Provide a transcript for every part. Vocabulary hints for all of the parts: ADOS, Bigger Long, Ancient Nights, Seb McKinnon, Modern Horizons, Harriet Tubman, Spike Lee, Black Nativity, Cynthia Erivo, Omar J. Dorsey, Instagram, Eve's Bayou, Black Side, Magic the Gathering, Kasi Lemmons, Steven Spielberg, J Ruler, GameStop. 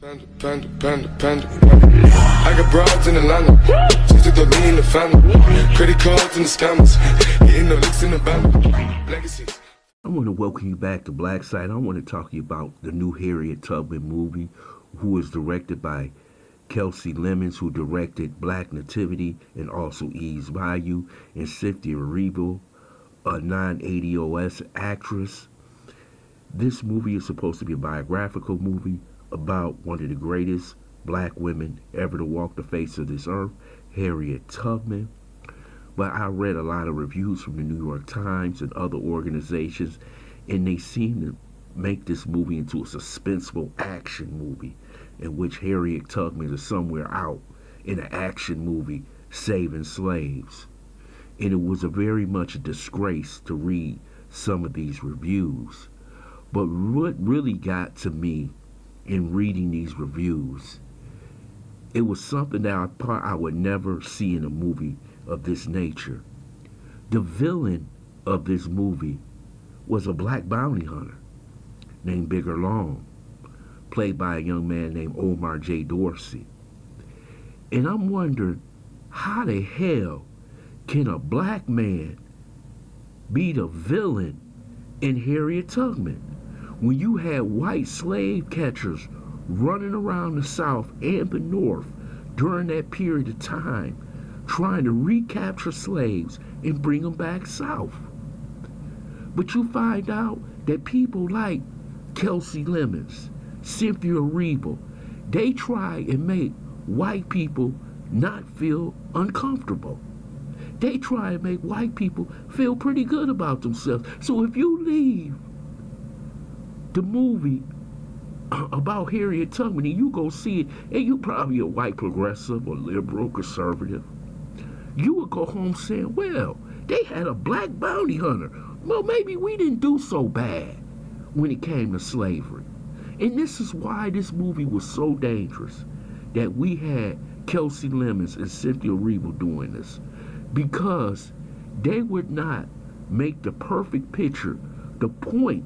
Panda, panda, panda, panda. I got broads in Atlanta. Just to throw me in the family. Credit cards in the scammers. Hitting the licks in the band. Legacies. I want to welcome you back to Black Side. I want to talk to you about the new Harriet Tubman movie, who is directed by Kasi Lemmons, who directed Black Nativity and also Eve's Bayou, and Cynthia Erivo, a non-ADOS actress. This movie is supposed to be a biographical movie about one of the greatest black women ever to walk the face of this earth, Harriet Tubman. But I read a lot of reviews from the New York Times and other organizations, and they seem to make this movie into a suspenseful action movie in which Harriet Tubman is somewhere out in an action movie saving slaves. And it was a very much a disgrace to read some of these reviews. But what really got to me in reading these reviews, it was something that I thought I would never see in a movie of this nature. The villain of this movie was a black bounty hunter named Bigger Long, played by a young man named Omar J. Dorsey. And I'm wondering, how the hell can a black man be the villain in Harriet Tubman? When you had white slave catchers running around the South and the North during that period of time, trying to recapture slaves and bring them back South. But you find out that people like Kasi Lemmons, Cynthia Erivo, they try and make white people not feel uncomfortable. They try and make white people feel pretty good about themselves. So if you leave the movie about Harriet Tubman and you go see it, and you probably a white progressive or liberal conservative, you would go home saying, well, they had a black bounty hunter. Well, maybe we didn't do so bad when it came to slavery. And this is why this movie was so dangerous, that we had Kasi Lemmons and Cynthia Erivo doing this, because they would not make the perfect picture, the point,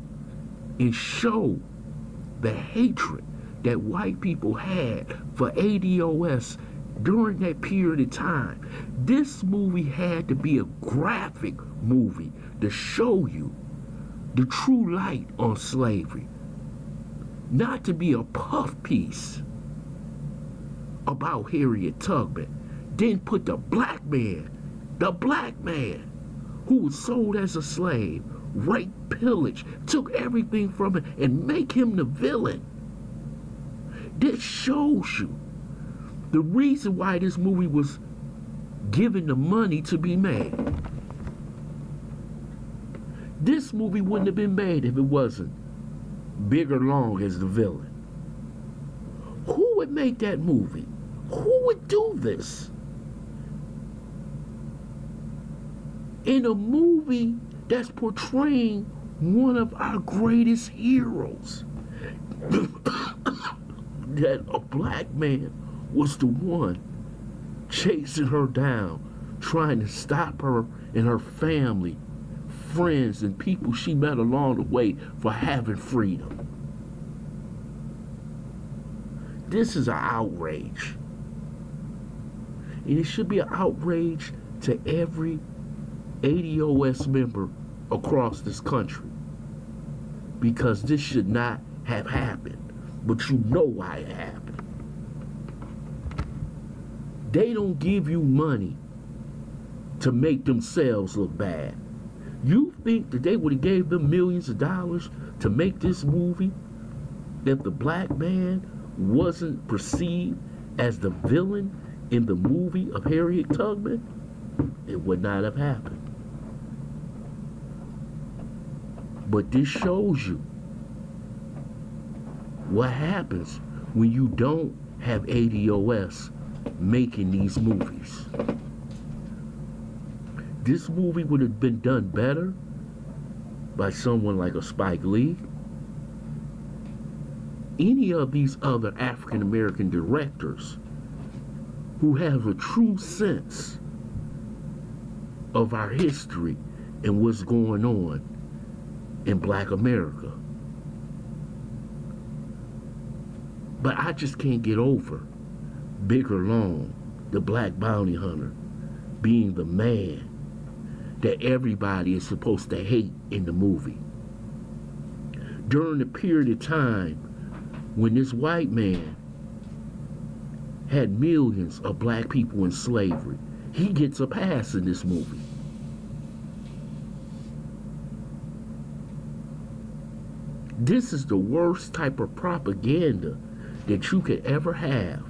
and show the hatred that white people had for ADOS during that period of time. This movie had to be a graphic movie to show you the true light on slavery, not to be a puff piece about Harriet Tubman. Then put the black man who was sold as a slave, raped, pillaged, took everything from him, and make him the villain. This shows you the reason why this movie was given the money to be made. This movie wouldn't have been made if it wasn't Bigger Long as the villain. Who would make that movie? Who would do this? In a movie that's portraying one of our greatest heroes, that a black man was the one chasing her down, trying to stop her and her family, friends, and people she met along the way for having freedom. This is an outrage. And it should be an outrage to every ADOS member across this country, because this should not have happened, but you know why it happened. They don't give you money to make themselves look bad. You think that they would have gave them millions of dollars to make this movie if the black man wasn't perceived as the villain in the movie of Harriet Tubman? It would not have happened. But this shows you what happens when you don't have ADOS making these movies. This movie would have been done better by someone like a Spike Lee, any of these other African American directors who have a true sense of our history and what's going on in Black America. But I just can't get over Bigger Long, the black bounty hunter, being the man that everybody is supposed to hate in the movie. During the period of time when this white man had millions of black people in slavery, he gets a pass in this movie. This is the worst type of propaganda that you could ever have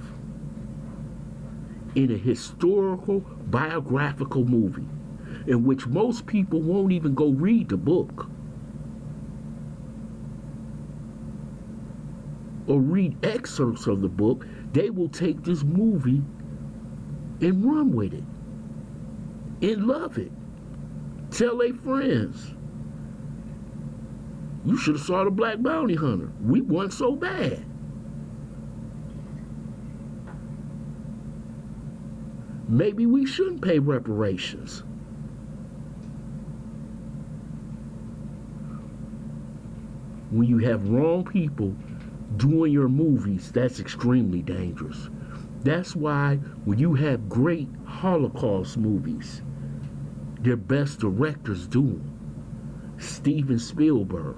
in a historical, biographical movie, in which most people won't even go read the book or read excerpts of the book. They will take this movie and run with it and love it. Tell their friends, you should have saw The Black Bounty Hunter. We weren't so bad. Maybe we shouldn't pay reparations. When you have wrong people doing your movies, that's extremely dangerous. That's why when you have great Holocaust movies, their best directors do them. Steven Spielberg,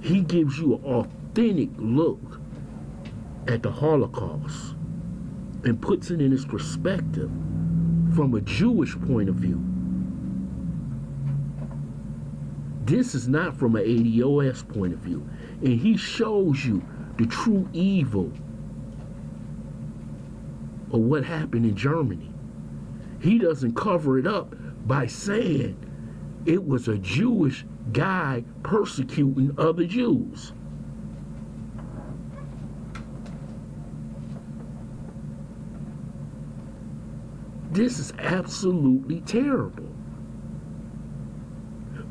he gives you an authentic look at the Holocaust and puts it in its perspective from a Jewish point of view. This is not from an ADOS point of view. And he shows you the true evil of what happened in Germany. He doesn't cover it up by saying it was a Jewish guy persecuting other Jews. This is absolutely terrible.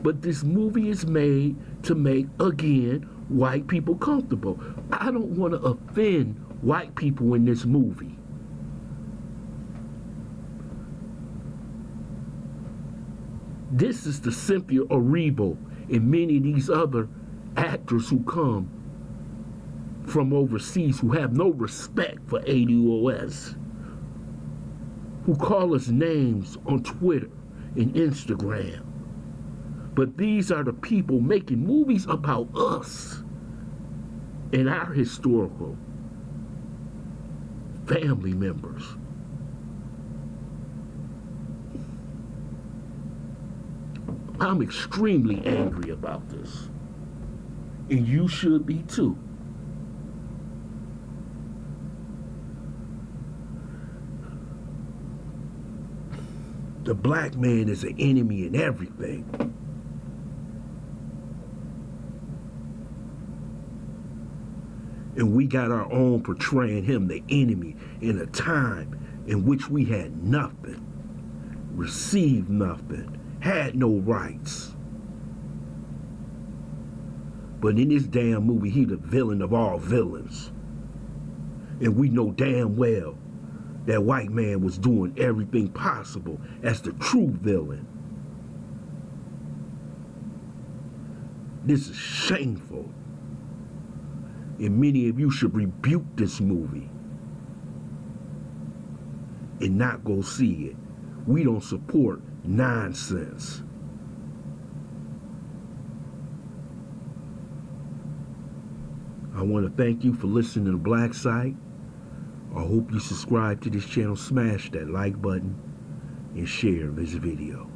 But this movie is made to make, again, white people comfortable. I don't want to offend white people in this movie. This is the Cynthia Erivo and many of these other actors who come from overseas who have no respect for ADOS, who call us names on Twitter and Instagram. But these are the people making movies about us and our historical family members. I'm extremely angry about this, and you should be too. The black man is an enemy in everything. And we got our own portraying him the enemy in a time in which we had nothing, received nothing, had no rights. But in this damn movie, he the villain of all villains. And we know damn well that white man was doing everything possible as the true villain. This is shameful. And many of you should rebuke this movie and not go see it. We don't support nonsense. I want to thank you for listening to Black Side. I hope you subscribe to this channel, smash that like button, and share this video.